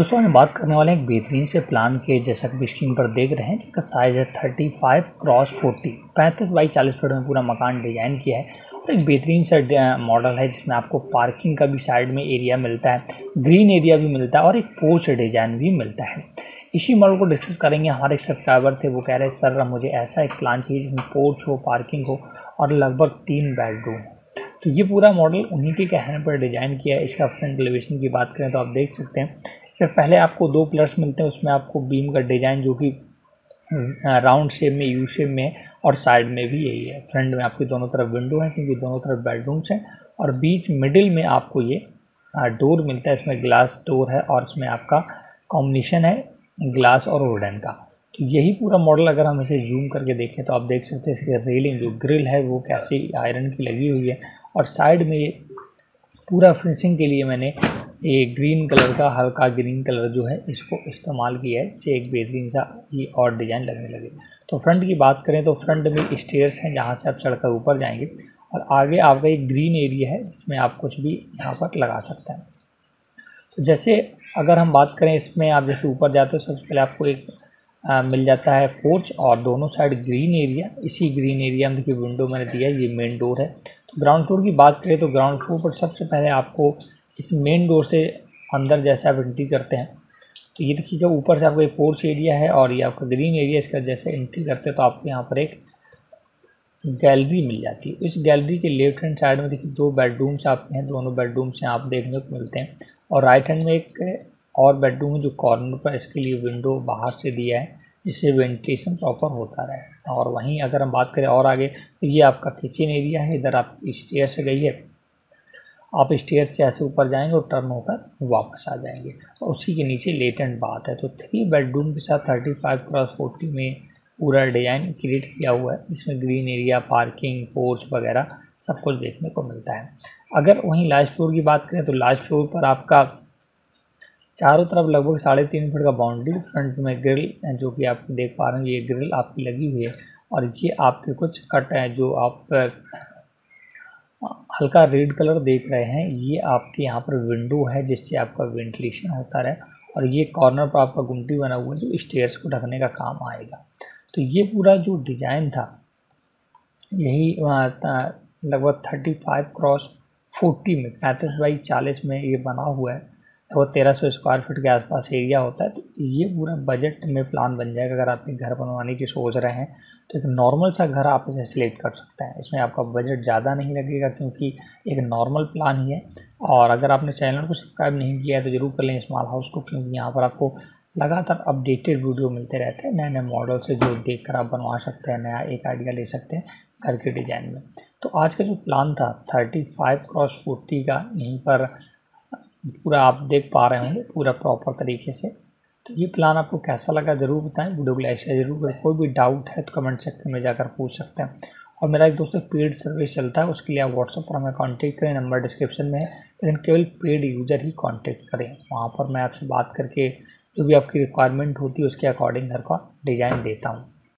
दोस्तों हम बात करने वाले हैं एक बेहतरीन से प्लान के, जैसा कि स्क्रीन पर देख रहे हैं, जिसका साइज़ है 35x40 35x40 फीट में पूरा मकान डिज़ाइन किया है और एक बेहतरीन सा मॉडल है जिसमें आपको पार्किंग का भी साइड में एरिया मिलता है, ग्रीन एरिया भी मिलता है और एक पोर्च डिज़ाइन भी मिलता है। इसी मॉडल को डिस्कस करेंगे। हमारे एक सब्सक्राइबर थे, वो कह रहे हैं सर मुझे ऐसा एक प्लान चाहिए जिसमें पोर्च हो, पार्किंग हो और लगभग 3 बेडरूम। तो ये पूरा मॉडल उन्हीं के कहने पर डिज़ाइन किया है। इसका फ्रंट एलिवेशन की बात करें तो आप देख सकते हैं सर पहले आपको 2 पिलर्स मिलते हैं, उसमें आपको बीम का डिज़ाइन जो कि राउंड शेप में, यू शेप में और साइड में भी यही है। फ्रंट में आपकी दोनों तरफ विंडो है क्योंकि दोनों तरफ बेडरूम्स हैं और बीच मिडिल में आपको ये डोर मिलता है। इसमें ग्लास डोर है और इसमें आपका कॉम्बिनेशन है ग्लास और वुडन का। तो यही पूरा मॉडल अगर हम इसे जूम करके देखें तो आप देख सकते हैं इसकी रेलिंग जो ग्रिल है वो कैसे आयरन की लगी हुई है और साइड में ये पूरा फिनिशिंग के लिए मैंने ये ग्रीन कलर का, हल्का ग्रीन कलर जो है इसको इस्तेमाल किया है, इससे एक बेहतरीन सा ये और डिज़ाइन लगने लगे। तो फ्रंट की बात करें तो फ्रंट में स्टेयर्स हैं जहाँ से आप चढ़कर ऊपर जाएंगे और आगे आपका एक ग्रीन एरिया है जिसमें आप कुछ भी यहाँ पर लगा सकते हैं। तो जैसे अगर हम बात करें इसमें आप जैसे ऊपर जाते हो सबसे पहले आपको एक मिल जाता है पोर्च और दोनों साइड ग्रीन एरिया। इसी ग्रीन एरिया में देखिए विंडो मैंने दिया है, ये मेन डोर है। तो ग्राउंड फ्लोर की बात करें तो ग्राउंड फ्लोर पर सबसे पहले आपको इस मेन डोर से अंदर जैसे आप एंट्री करते हैं तो ये देखिएगा ऊपर से आपका एक पोर्च एरिया है और ये आपका ग्रीन एरिया। इसका जैसे एंट्री करते हैं तो आपको यहाँ पर एक गैलरी मिल जाती है। इस गैलरी के लेफ्ट हैंड साइड में देखिए 2 बेडरूम्स आपके हैं, दोनों बेडरूम से आप देखने को मिलते हैं और राइट हैंड में एक और बेडरूम है जो कॉर्नर पर, इसके लिए विंडो बाहर से दिया है जिससे वेंटिलेशन प्रॉपर होता रहे। और वहीं अगर हम बात करें और आगे तो ये आपका किचन एरिया है। इधर आप स्टेयर से गई है, आप स्टेयर से ऐसे ऊपर जाएंगे और टर्न होकर वापस आ जाएंगे और उसी के नीचे लेटेंट बात है। तो 3 बेडरूम के साथ 35x40 में पूरा डिज़ाइन क्रिएट किया हुआ है। इसमें ग्रीन एरिया, पार्किंग, पोर्च वगैरह सब कुछ देखने को मिलता है। अगर वहीं लास्ट फ्लोर की बात करें तो लास्ट फ्लोर पर आपका चारों तरफ लगभग 3.5 फीट का बाउंड्री, फ्रंट में ग्रिल जो कि आप देख पा रहे हैं, ये ग्रिल आपकी लगी हुई है और ये आपके कुछ कट हैं जो आप हल्का रेड कलर देख रहे हैं, ये आपके यहाँ पर विंडो है जिससे आपका वेंटिलेशन होता रहे और ये कॉर्नर पर आपका गुमटी बना हुआ है जो स्टेयर्स को ढकने का काम आएगा। तो ये पूरा जो डिज़ाइन था यही लगभग 35x40 में 35x40 में ये बना हुआ है। वो 1300 स्क्वायर फीट के आसपास एरिया होता है। तो ये पूरा बजट में प्लान बन जाएगा। अगर आप एक घर बनवाने की सोच रहे हैं तो एक नॉर्मल सा घर आप इसे सिलेक्ट कर सकते हैं, इसमें आपका बजट ज़्यादा नहीं लगेगा क्योंकि एक नॉर्मल प्लान ही है। और अगर आपने चैनल को सब्सक्राइब नहीं किया है तो ज़रूर कर लें स्मॉल हाउस को, क्योंकि यहाँ पर आपको लगातार अपडेटेड वीडियो मिलते रहते हैं, नए नए मॉडल से जो देख कर आप बनवा सकते हैं, नया एक आइडिया ले सकते हैं घर के डिज़ाइन में। तो आज का जो प्लान था 35x40 का, यहीं पर पूरा आप देख पा रहे होंगे पूरा प्रॉपर तरीके से। तो ये प्लान आपको कैसा लगा ज़रूर बताएं, वीडियो को लाइक शेयर जरूर करें। कोई भी डाउट है तो कमेंट सेक्शन में जाकर पूछ सकते हैं। और मेरा एक दोस्तों पेड सर्विस चलता है, उसके लिए आप व्हाट्सएप पर हमें कांटेक्ट करें, नंबर डिस्क्रिप्शन में है, लेकिन केवल पेड यूज़र ही कांटेक्ट करें। वहाँ पर मैं आपसे बात करके जो भी आपकी रिक्वायरमेंट होती है उसके अकॉर्डिंग घर का डिज़ाइन देता हूँ।